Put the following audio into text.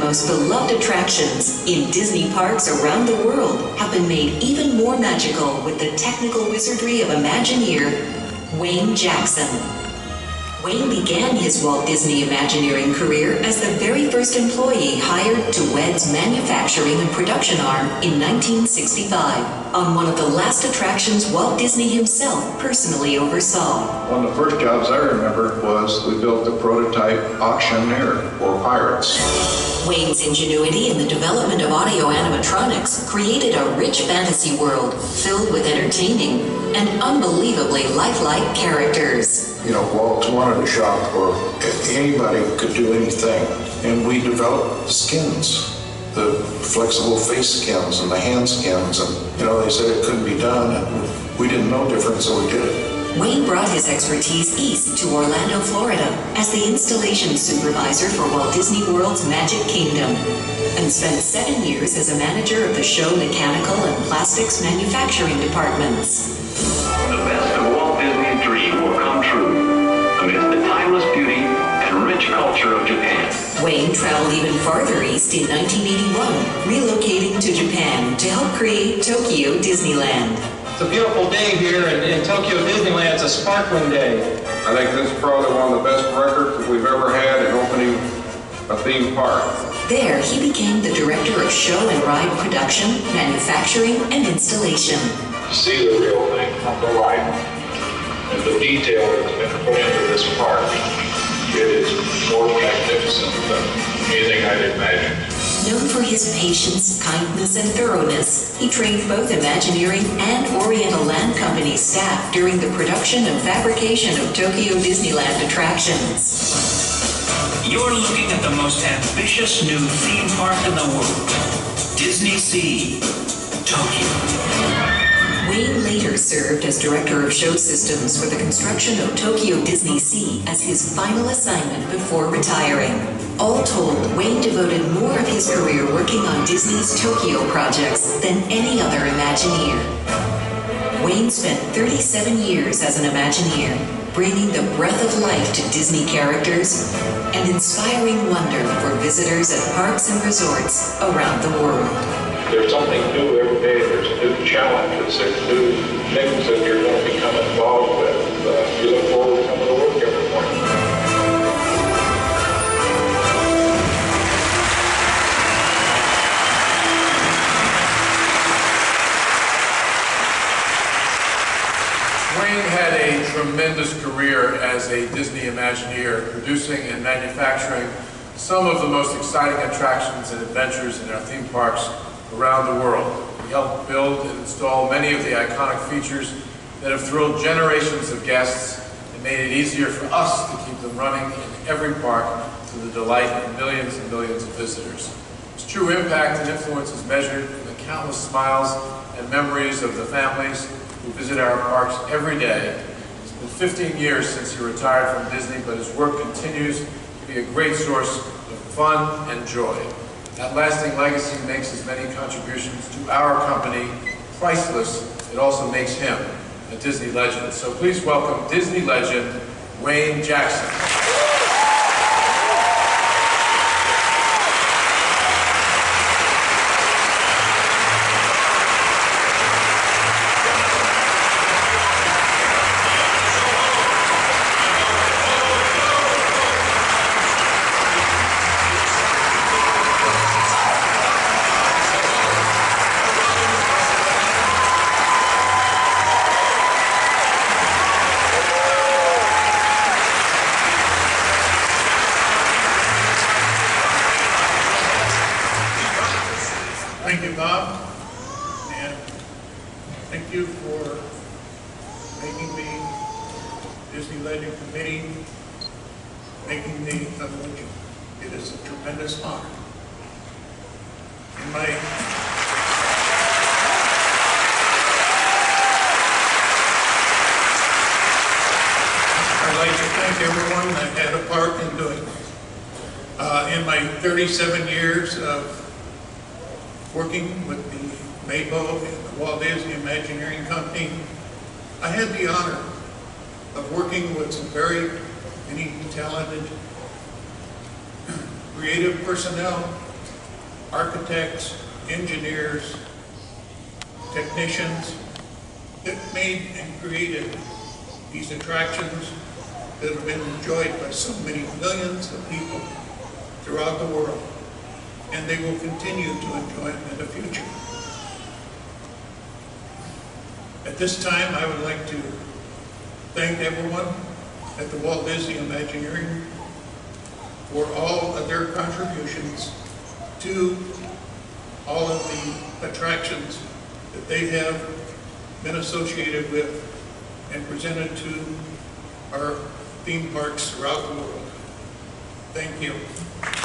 most beloved attractions in Disney parks around the world have been made even more magical with the technical wizardry of Imagineer Wayne Jackson. Wayne began his Walt Disney Imagineering career as the very first employee hired to WED's manufacturing and production arm in 1965 on one of the last attractions Walt Disney himself personally oversaw. One of the first jobs I remember was we built the prototype auctioneer for pirates. Wayne's ingenuity in the development of audio animatronics created a rich fantasy world filled with entertaining and unbelievably lifelike characters. You know, Walt wanted a shop where anybody could do anything, and we developed skins, the flexible face skins and the hand skins, and, you know, they said it couldn't be done, and we didn't know different, so we did it. Wayne brought his expertise east to Orlando, Florida, as the installation supervisor for Walt Disney World's Magic Kingdom, and spent 7 years as a manager of the show mechanical and plastics manufacturing departments. The best of Walt Disney's dream will come true amidst the timeless beauty and rich culture of Japan. Wayne traveled even farther east in 1981, relocating to Japan to help create Tokyo Disneyland. It's a beautiful day here in Tokyo Disneyland. It's a sparkling day. I think this is probably one of the best records we've ever had in opening a theme park. There, he became the director of show and ride production, manufacturing, and installation. To see the real thing come to life, and the detail that's been put into this park, it is more magnificent than anything I'd imagined. Known for his patience, kindness, and thoroughness, he trained both Imagineering and Oriental Land Company staff during the production and fabrication of Tokyo Disneyland attractions. You're looking at the most ambitious new theme park in the world, DisneySea, Tokyo. Wayne later served as Director of Show Systems for the construction of Tokyo DisneySea as his final assignment before retiring. All told, Wayne devoted more of his career working on Disney's Tokyo projects than any other Imagineer. Wayne spent 37 years as an Imagineer, bringing the breath of life to Disney characters and inspiring wonder for visitors at parks and resorts around the world. There's something new every day, there's new challenges, there's new things that you're going to become involved with. You look forward to coming to work every morning. Wayne had a tremendous career as a Disney Imagineer, producing and manufacturing some of the most exciting attractions and adventures in our theme parks around the world. He helped build and install many of the iconic features that have thrilled generations of guests and made it easier for us to keep them running in every park to the delight of millions and millions of visitors. His true impact and influence is measured in the countless smiles and memories of the families who visit our parks every day. It's been 15 years since he retired from Disney, but his work continues to be a great source of fun and joy. That lasting legacy makes his many contributions to our company priceless. It also makes him a Disney legend. So please welcome Disney legend, Wayne Jackson. Thank you, Bob, and thank you for making the Disney Legend Committee, making the award. It is a tremendous honor. In my I'd like to thank everyone that had a part in doing this. In my 37 years of working with the MAPO and the Walt Disney Imagineering Company, I had the honor of working with some very many talented, creative personnel architects, engineers, technicians that made and created these attractions that have been enjoyed by so many millions of people throughout the world, and they will continue to enjoy them in the future. At this time, I would like to thank everyone at the Walt Disney Imagineering for all of their contributions to all of the attractions that they have been associated with and presented to our theme parks throughout the world. Thank you.